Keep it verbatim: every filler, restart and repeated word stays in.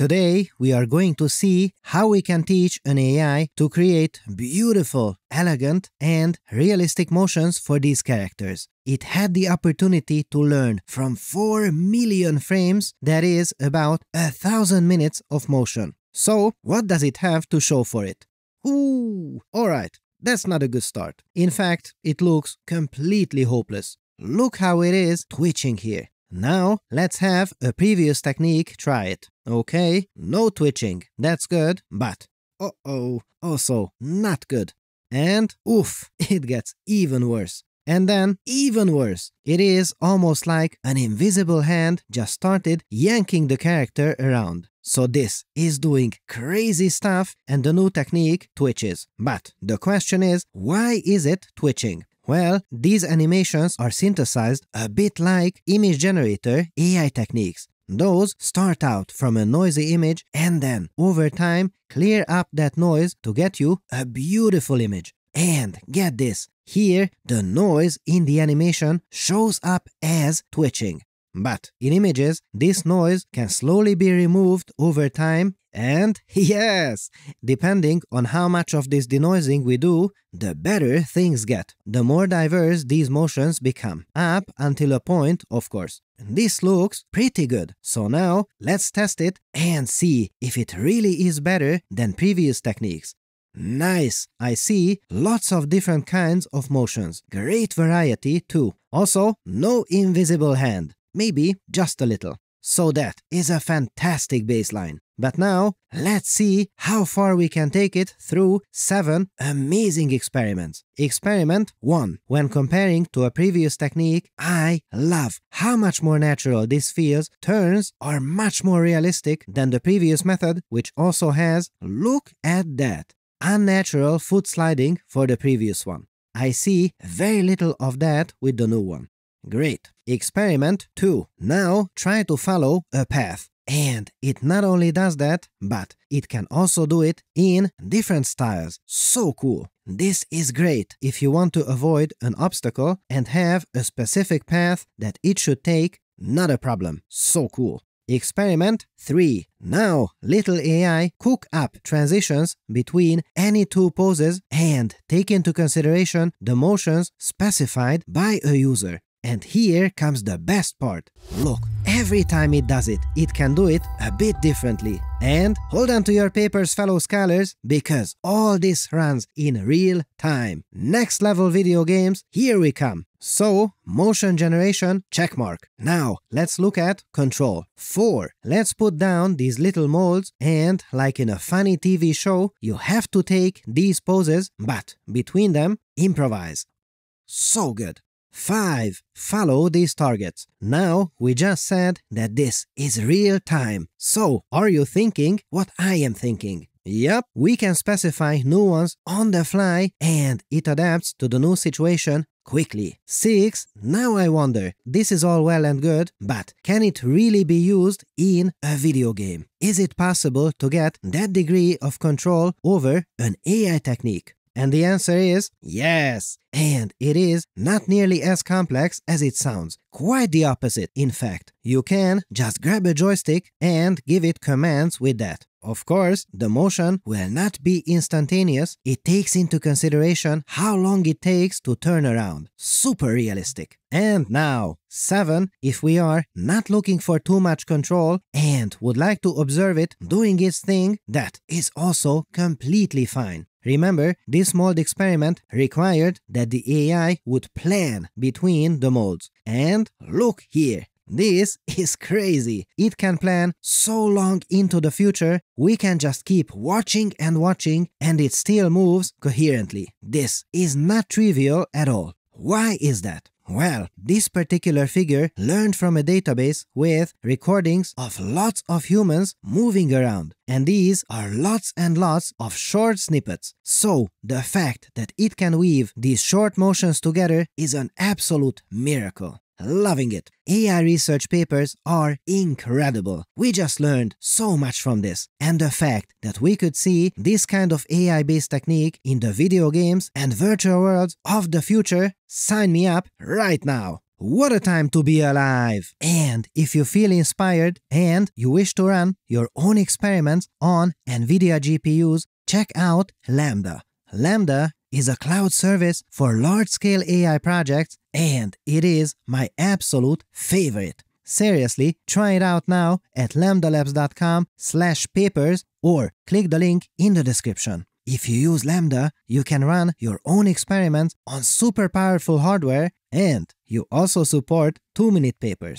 Today, we are going to see how we can teach an A I to create beautiful, elegant, and realistic motions for these characters. It had the opportunity to learn from four million frames, that is about a thousand minutes of motion. So, what does it have to show for it? Ooh, alright, that's not a good start. In fact, it looks completely hopeless. Look how it is twitching here. Now, let's have a previous technique try it. Okay, no twitching, that's good, but uh-oh, also not good. And oof, it gets even worse. And then even worse. It is almost like an invisible hand just started yanking the character around. So this is doing crazy stuff and the new technique twitches. But the question is, why is it twitching? Well, these animations are synthesized a bit like image generator A I techniques. Those start out from a noisy image and then, over time, clear up that noise to get you a beautiful image. And get this, here the noise in the animation shows up as twitching. But in images, this noise can slowly be removed over time and, yes, depending on how much of this denoising we do, the better things get, the more diverse these motions become, up until a point, of course. This looks pretty good, so now let's test it and see if it really is better than previous techniques. Nice! I see lots of different kinds of motions, great variety too. Also, no invisible hand. Maybe just a little. So that is a fantastic baseline. But now, let's see how far we can take it through seven amazing experiments. Experiment one. When comparing to a previous technique, I love how much more natural this feels. Turns are much more realistic than the previous method, which also has, look at that, unnatural foot sliding for the previous one. I see very little of that with the new one. Great. Experiment two. Now try to follow a path. And it not only does that, but it can also do it in different styles. So cool. This is great if you want to avoid an obstacle and have a specific path that it should take. Not a problem. So cool. Experiment three. Now, little A I cook up transitions between any two poses and take into consideration the motions specified by a user. And here comes the best part. Look, every time it does it, it can do it a bit differently. And hold on to your papers, fellow scholars, because all this runs in real time. Next level video games, here we come. So, motion generation, checkmark. Now, let's look at control. four. Let's put down these little molds and, like in a funny T V show, you have to take these poses, but between them, improvise. So good. five. Follow these targets. Now, we just said that this is real time. So, are you thinking what I am thinking? Yep, we can specify new ones on the fly and it adapts to the new situation quickly. six. Now I wonder, this is all well and good, but can it really be used in a video game? Is it possible to get that degree of control over an A I technique? And the answer is yes! And it is not nearly as complex as it sounds. Quite the opposite, in fact. You can just grab a joystick and give it commands with that. Of course, the motion will not be instantaneous. It takes into consideration how long it takes to turn around. Super realistic. And now, seven. If we are not looking for too much control and would like to observe it doing its thing, that is also completely fine. Remember, this mold experiment required that the A I would plan between the molds. And look here! This is crazy! It can plan so long into the future, we can just keep watching and watching and it still moves coherently. This is not trivial at all. Why is that? Well, this particular figure learned from a database with recordings of lots of humans moving around. And these are lots and lots of short snippets. So, the fact that it can weave these short motions together is an absolute miracle. Loving it. A I research papers are incredible. We just learned so much from this. And the fact that we could see this kind of A I-based technique in the video games and virtual worlds of the future, sign me up right now. What a time to be alive! And if you feel inspired and you wish to run your own experiments on NVIDIA G P Us, check out Lambda. Lambda is a cloud service for large-scale A I projects, and it is my absolute favorite. Seriously, try it out now at lambda labs dot com slash papers or click the link in the description. If you use Lambda, you can run your own experiments on super powerful hardware, and you also support Two Minute Papers.